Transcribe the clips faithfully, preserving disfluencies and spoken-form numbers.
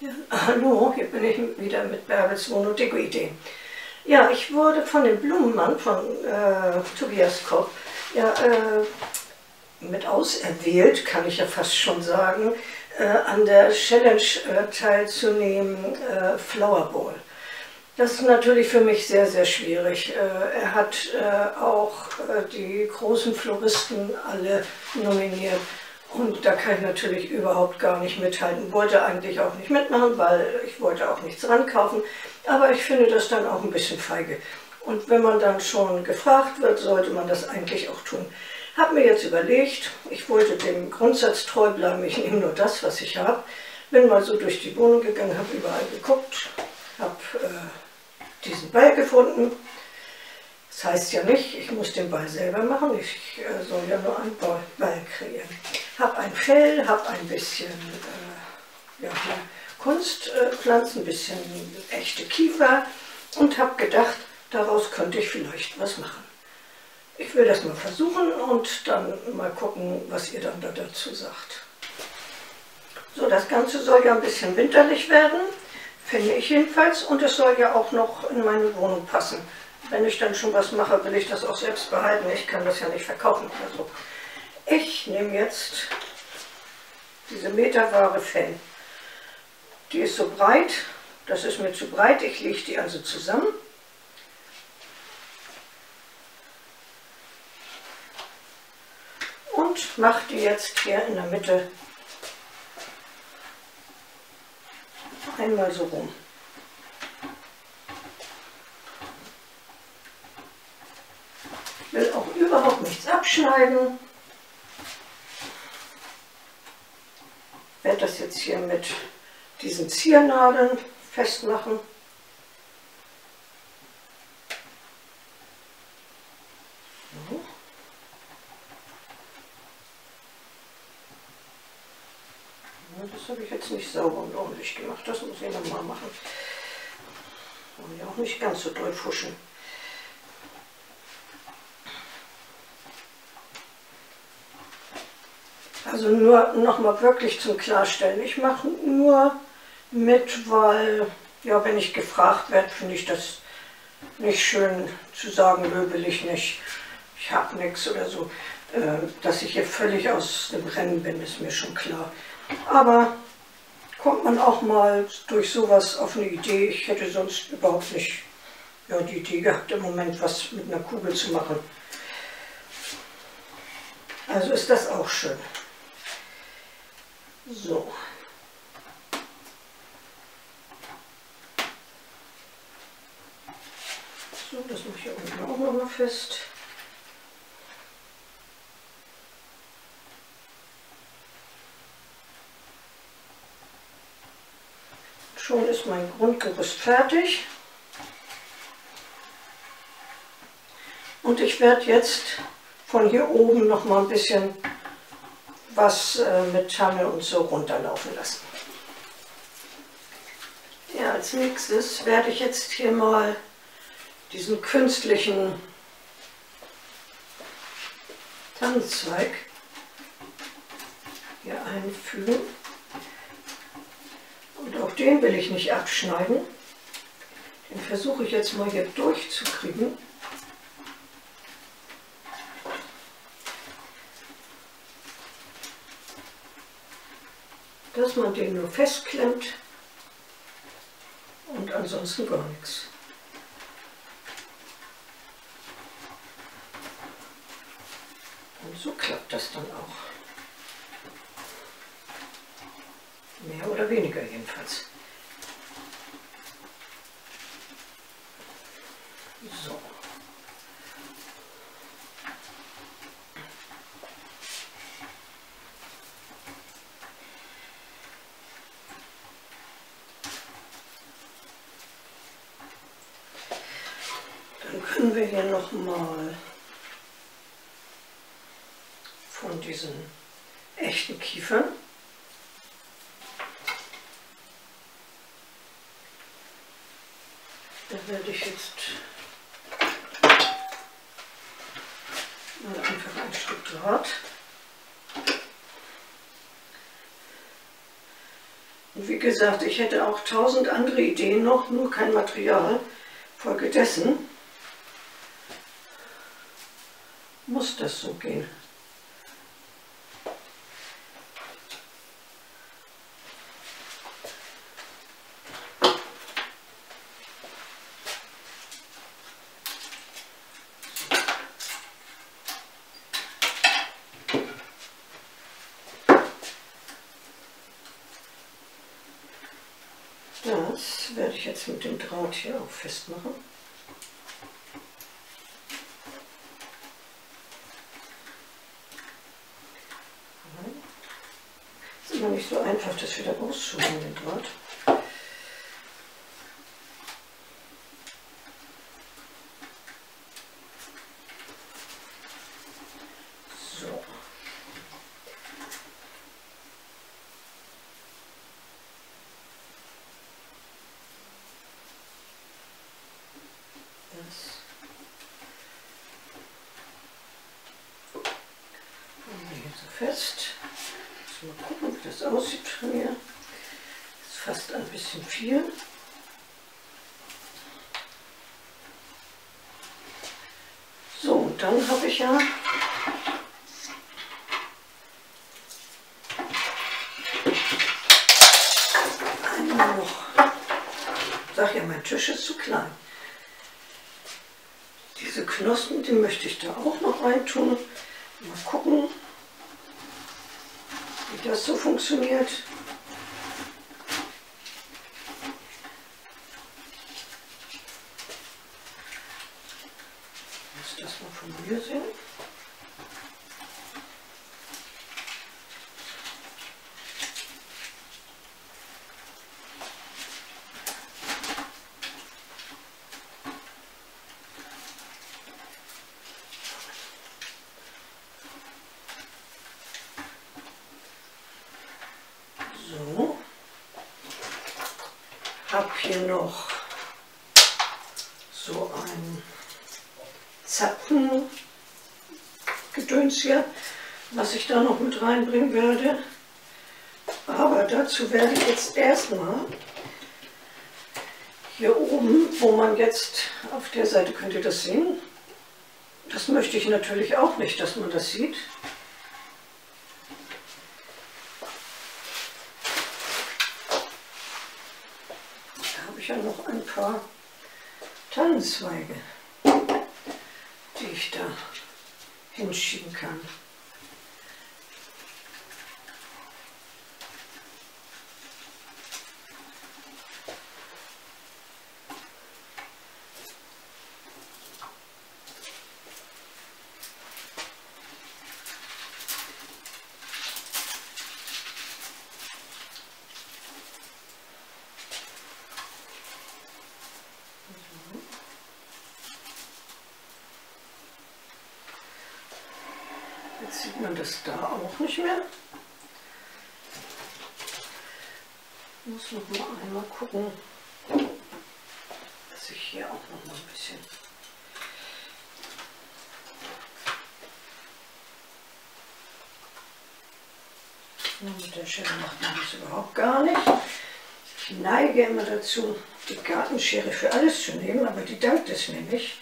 Ja. Hallo, hier bin ich wieder mit Bärbels Mono-Deguide. Ja, ich wurde von dem Blumenmann, von äh, Tobias Kopf, ja, äh, mit auserwählt, kann ich ja fast schon sagen, äh, an der Challenge äh, teilzunehmen, äh, Flowerball. Das ist natürlich für mich sehr, sehr schwierig. Äh, er hat äh, auch äh, die großen Floristen alle nominiert. Und da kann ich natürlich überhaupt gar nicht mithalten, wollte eigentlich auch nicht mitmachen, weil ich wollte auch nichts rankaufen. Aber ich finde das dann auch ein bisschen feige. Und wenn man dann schon gefragt wird, sollte man das eigentlich auch tun. Habe mir jetzt überlegt, ich wollte dem Grundsatz treu bleiben, ich nehme nur das, was ich habe. Bin mal so durch die Wohnung gegangen, habe überall geguckt, habe äh, diesen Ball gefunden. Das heißt ja nicht, ich muss den Ball selber machen, ich äh, soll ja nur einen Ball, Ball kreieren. Habe ein Fell, habe ein bisschen äh, ja, Kunstpflanzen, äh, ein bisschen echte Kiefer und habe gedacht, daraus könnte ich vielleicht was machen. Ich will das mal versuchen und dann mal gucken, was ihr dann da dazu sagt. So, das Ganze soll ja ein bisschen winterlich werden, finde ich jedenfalls, und es soll ja auch noch in meine Wohnung passen. Wenn ich dann schon was mache, will ich das auch selbst behalten. Ich kann das ja nicht verkaufen. Also ich nehme jetzt diese meterware Fell. Die ist so breit, das ist mir zu breit. Ich lege die also zusammen. Und mache die jetzt hier in der Mitte einmal so rum. Ich will auch überhaupt nichts abschneiden. Ich werde das jetzt hier mit diesen Ziernadeln festmachen. So. Das habe ich jetzt nicht sauber und ordentlich gemacht. Das muss ich nochmal machen. Wollen ja auch nicht ganz so doll fuschen. Also nur nochmal wirklich zum Klarstellen, ich mache nur mit, weil, ja, wenn ich gefragt werde, finde ich das nicht schön zu sagen, nö, will ich nicht, ich habe nichts oder so. Äh, dass ich hier völlig aus dem Rennen bin, ist mir schon klar. Aber kommt man auch mal durch sowas auf eine Idee, ich hätte sonst überhaupt nicht ja, die Idee gehabt, im Moment was mit einer Kugel zu machen. Also ist das auch schön. So. So, das mache ich hier unten auch nochmal fest. Schon ist mein Grundgerüst fertig. Und ich werde jetzt von hier oben nochmal ein bisschen was mit Tanne und so runterlaufen lassen. Ja, als nächstes werde ich jetzt hier mal diesen künstlichen Tannenzweig hier einfügen. Und auch den will ich nicht abschneiden. Den versuche ich jetzt mal hier durchzukriegen. Dass man den nur festklemmt und ansonsten gar nichts. Und so klappt das dann auch. Mehr oder weniger jedenfalls. So. Können wir hier nochmal von diesen echten Kiefern da werde ich jetzt mal einfach ein Stück Draht Wie gesagt, ich hätte auch tausend andere Ideen noch, nur kein Material. Folgedessen muss das so gehen. Das werde ich jetzt mit dem Draht hier auch festmachen. Es ist immer nicht so einfach, das wieder rauszuholen, den Draht. Fest. Mal gucken, wie das aussieht von mir. Ist fast ein bisschen viel. So, und dann habe ich ja einmal noch. Ich sage ja, mein Tisch ist zu klein. Diese Knospen, die möchte ich da auch noch reintun. Mal gucken, wie das so funktioniert. Lass das mal von mir sehen. Habe hier noch so ein Zapfengedöns hier, was ich da noch mit reinbringen werde. Aber dazu werde ich jetzt erstmal hier oben, wo man jetzt auf der Seite, könnt ihr das sehen. Das möchte ich natürlich auch nicht, dass man das sieht. Noch ein paar Tannenzweige, die ich da hinschieben kann. Jetzt sieht man das da auch nicht mehr. Ich muss noch mal einmal gucken, dass ich hier auch noch mal ein bisschen... Mit der Schere macht man das überhaupt gar nicht. Ich neige immer dazu, die Gartenschere für alles zu nehmen, aber die dankt es mir nicht.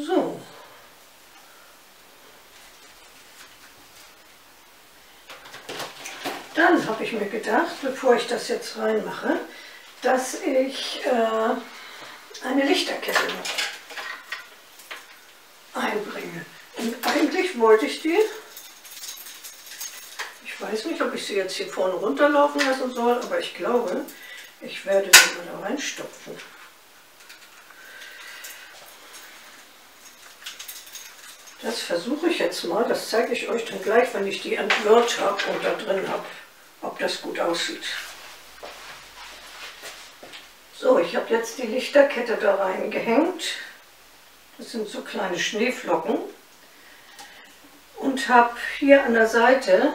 So. Dann habe ich mir gedacht, bevor ich das jetzt reinmache, dass ich äh, eine Lichterkette noch einbringe. Und eigentlich wollte ich die, ich weiß nicht, ob ich sie jetzt hier vorne runterlaufen lassen soll, aber ich glaube, ich werde sie mal da reinstopfen. Das versuche ich jetzt mal, das zeige ich euch dann gleich, wenn ich die entwirrt habe und da drin habe, ob das gut aussieht. So, ich habe jetzt die Lichterkette da reingehängt. Das sind so kleine Schneeflocken. Und und habe hier an der Seite,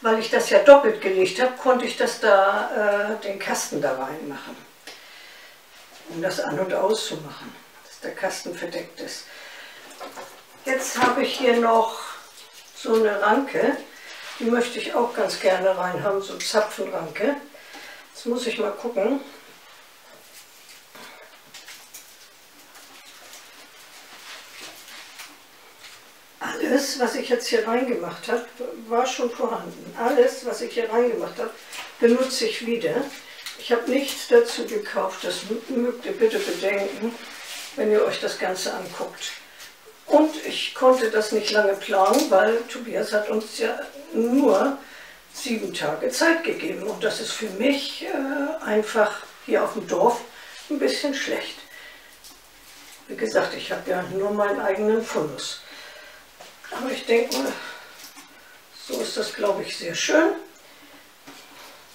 weil ich das ja doppelt gelegt habe, konnte ich das da, äh, den Kasten da reinmachen, um das an- und auszumachen, dass der Kasten verdeckt ist. Jetzt habe ich hier noch so eine Ranke, die möchte ich auch ganz gerne rein haben, so Zapfenranke. Jetzt muss ich mal gucken. Alles, was ich jetzt hier reingemacht habe, war schon vorhanden. Alles, was ich hier reingemacht habe, benutze ich wieder. Ich habe nichts dazu gekauft, das mögt ihr bitte bedenken, wenn ihr euch das Ganze anguckt. Und ich konnte das nicht lange planen, weil Tobias hat uns ja nur sieben Tage Zeit gegeben. Und das ist für mich äh, einfach hier auf dem Dorf ein bisschen schlecht. Wie gesagt, ich habe ja nur meinen eigenen Fundus. Aber ich denke mal, so ist das, glaube ich, sehr schön.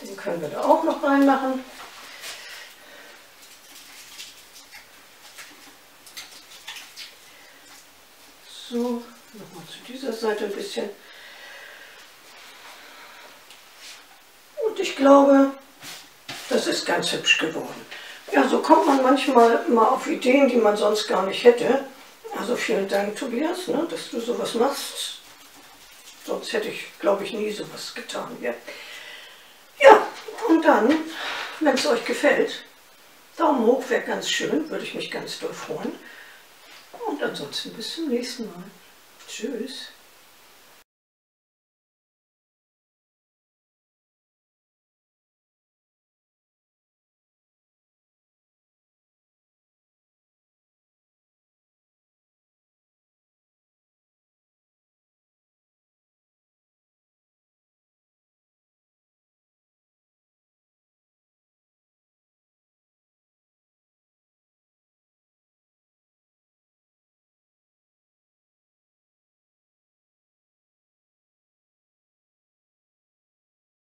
Den können wir da auch noch reinmachen. So, nochmal zu dieser Seite ein bisschen. Und ich glaube, das ist ganz hübsch geworden. Ja, so kommt man manchmal mal auf Ideen, die man sonst gar nicht hätte. Also vielen Dank, Tobias, ne, dass du sowas machst. Sonst hätte ich, glaube ich, nie sowas getan. Ja, ja, und dann, wenn es euch gefällt, Daumen hoch wäre ganz schön, würde ich mich ganz doll freuen. Und ansonsten bis zum nächsten Mal. Tschüss.